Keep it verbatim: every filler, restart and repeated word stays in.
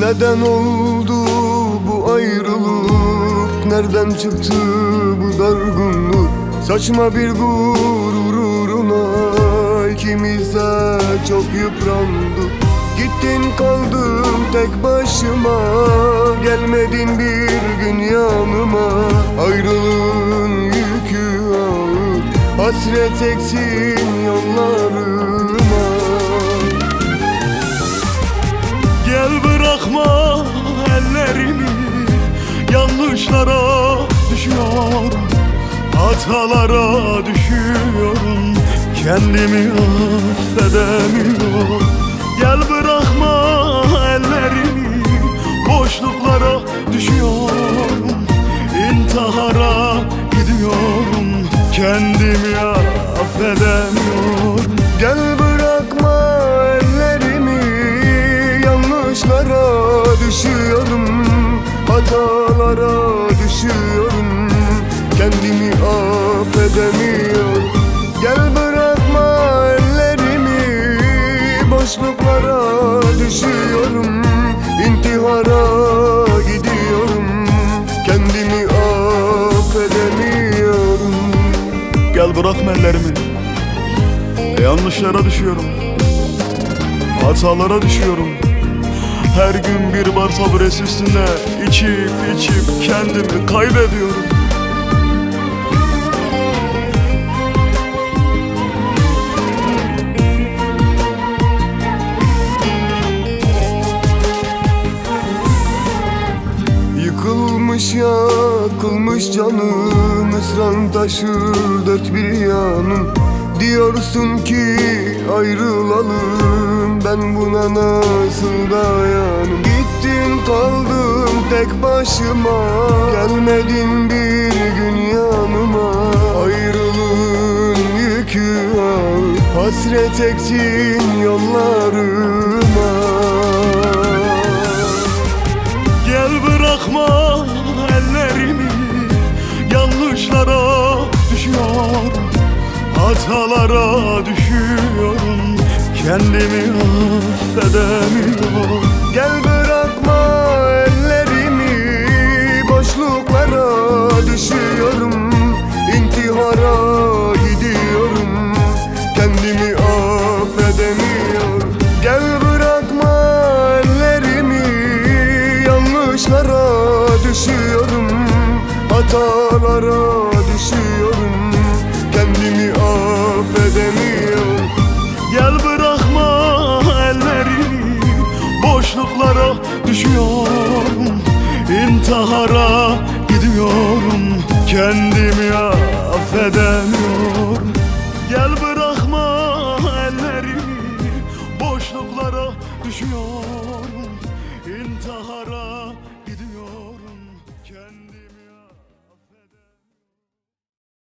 Neden oldu bu ayrılık? Nereden çıktı bu dargınlık? Saçma bir gurur uğruna ikimize çok yıprandık. Gittin kaldım tek başıma, gelmedin bir gün yanıma. Ayrılığın yükü ağır, hasret eksin yollarıma. Gel bırakma ellerimi, yanlışlara düşüyorum, hatalara düşüyorum, kendimi affedemiyorum. Gel bırakma ellerimi, boşluklara düşüyorum, intihara gidiyorum, kendimi affedemiyorum. Gel bırakma ellerimi, yanlışlara düşüyorum, hatalara düşüyorum, kendimi affedemiyorum. Gel bırakma ellerimi, boşluklara düşüyorum, intihara gidiyorum, kendimi affedemiyorum. Gel bırakma ellerimi, yanlışlara düşüyorum, hatalara düşüyorum, her gün bir bar sabresi üstünde içip içip kendimi kaybediyorum. Yıkılmış yakılmış canım, ısran taşı dört bir yanım. Diyorsun ki ayrılalım, ben buna nasıl dayanım? Gittin kaldım tek başıma, gelmedin bir gün yanıma. Ayrılığın yükü ağır, hasret eksin yollarıma. Gel bırakma ellerimi, yanlışlara düşüyorum, hatalara düşüyorum, kendimi affedemiyorum. Gel bırakma ellerimi, boşluklara düşüyorum, intihara gidiyorum, kendimi affedemiyorum. Gel bırakma ellerimi, yanlışlara düşüyorum, hatalara düşüyorum, kendimi affedemiyorum. Gel bırakma ellerimi, boşluklara düşüyorum, intihara gidiyorum, kendimi affedemiyorum. Gel bırakma ellerimi, boşluklara düşüyorum, intihara